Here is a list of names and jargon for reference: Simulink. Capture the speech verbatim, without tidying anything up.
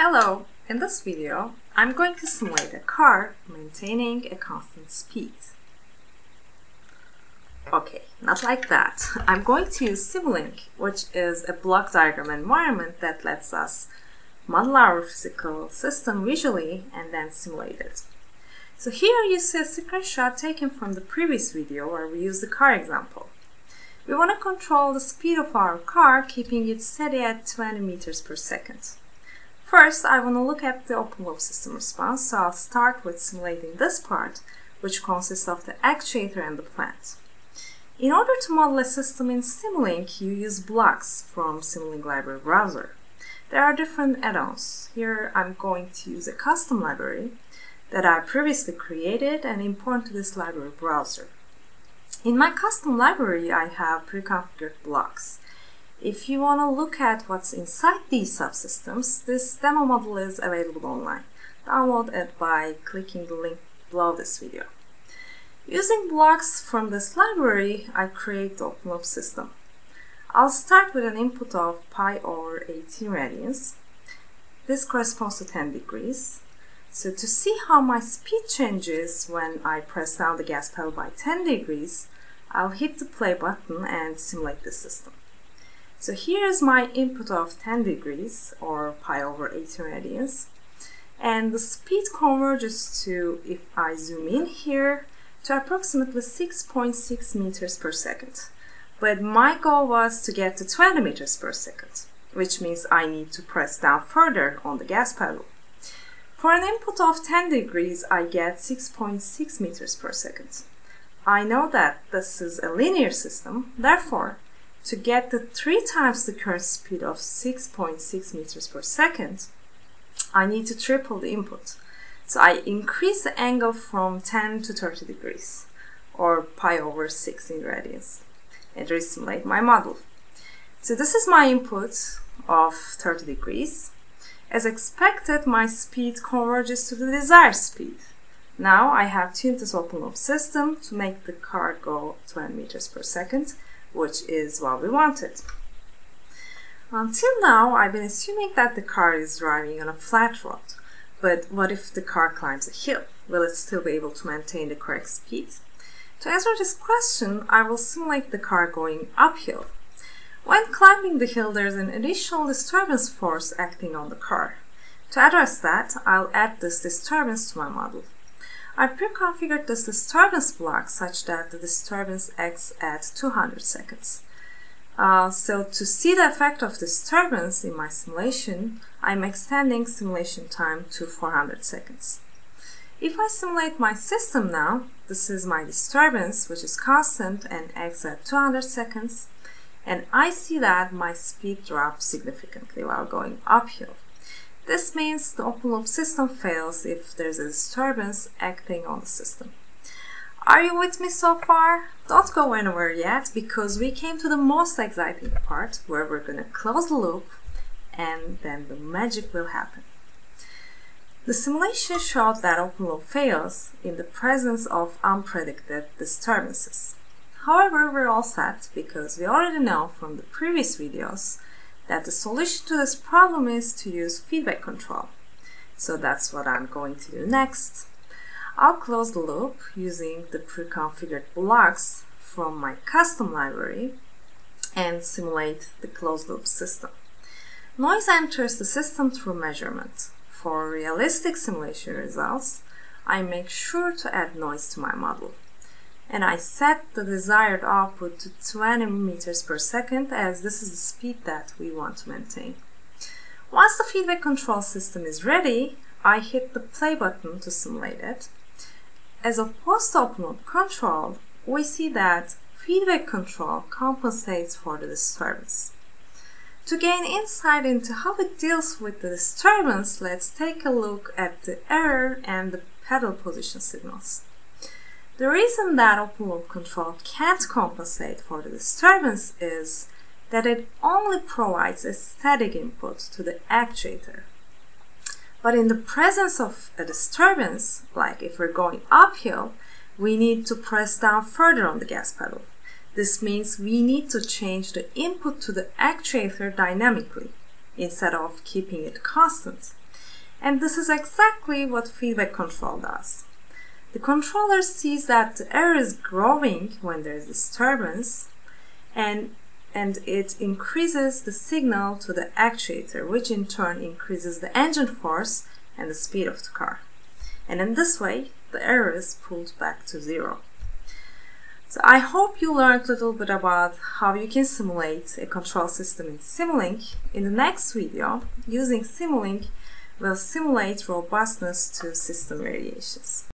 Hello! In this video, I'm going to simulate a car maintaining a constant speed. Okay, not like that. I'm going to use Simulink, which is a block diagram environment that lets us model our physical system visually and then simulate it. So here you see a screenshot taken from the previous video where we used the car example. We want to control the speed of our car, keeping it steady at twenty meters per second. First, I want to look at the open loop system response, so I'll start with simulating this part, which consists of the actuator and the plant. In order to model a system in Simulink, you use blocks from Simulink library browser. There are different add-ons. Here I'm going to use a custom library that I previously created and import to this library browser. In my custom library, I have pre-configured blocks. If you want to look at what's inside these subsystems, this demo model is available online. Download it by clicking the link below this video. Using blocks from this library, I create the open loop system. I'll start with an input of pi over eighteen radians. This corresponds to ten degrees. So to see how my speed changes when I press down the gas pedal by ten degrees, I'll hit the play button and simulate the system. So here's my input of ten degrees, or pi over eighteen radians, and the speed converges to, if I zoom in here, to approximately six point six meters per second. But my goal was to get to twenty meters per second, which means I need to press down further on the gas pedal. For an input of ten degrees, I get six point six meters per second. I know that this is a linear system, therefore, to get the three times the current speed of six point six meters per second, I need to triple the input. So I increase the angle from ten to thirty degrees, or pi over sixteen radians, and resimulate my model. So this is my input of thirty degrees. As expected, my speed converges to the desired speed. Now I have tuned this open loop system to make the car go twenty meters per second, which is what we wanted. Until now, I've been assuming that the car is driving on a flat road. But what if the car climbs a hill? Will it still be able to maintain the correct speed? To answer this question, I will simulate the car going uphill. When climbing the hill, there's an initial disturbance force acting on the car. To address that, I'll add this disturbance to my model. I pre-configured this disturbance block such that the disturbance acts at two hundred seconds. Uh, so to see the effect of disturbance in my simulation, I'm extending simulation time to four hundred seconds. If I simulate my system now, this is my disturbance, which is constant and acts at two hundred seconds, and I see that my speed drops significantly while going uphill. This means the open loop system fails if there's a disturbance acting on the system. Are you with me so far? Don't go anywhere yet, because we came to the most exciting part where we're going to close the loop and then the magic will happen. The simulation showed that open loop fails in the presence of unpredicted disturbances. However, we're all set because we already know from the previous videos that the solution to this problem is to use feedback control. So that's what I'm going to do next. I'll close the loop using the pre-configured blocks from my custom library and simulate the closed loop system. Noise enters the system through measurement. For realistic simulation results, I make sure to add noise to my model. And I set the desired output to twenty meters per second, as this is the speed that we want to maintain. Once the feedback control system is ready, I hit the play button to simulate it. As opposed to open loop control, we see that feedback control compensates for the disturbance. To gain insight into how it deals with the disturbance, let's take a look at the error and the pedal position signals. The reason that open loop control can't compensate for the disturbance is that it only provides a static input to the actuator. But in the presence of a disturbance, like if we're going uphill, we need to press down further on the gas pedal. This means we need to change the input to the actuator dynamically instead of keeping it constant. And this is exactly what feedback control does. The controller sees that the error is growing when there is disturbance, and, and it increases the signal to the actuator, which in turn increases the engine force and the speed of the car. And in this way, the error is pulled back to zero. So I hope you learned a little bit about how you can simulate a control system in Simulink. In the next video, using Simulink, we'll simulate robustness to system variations.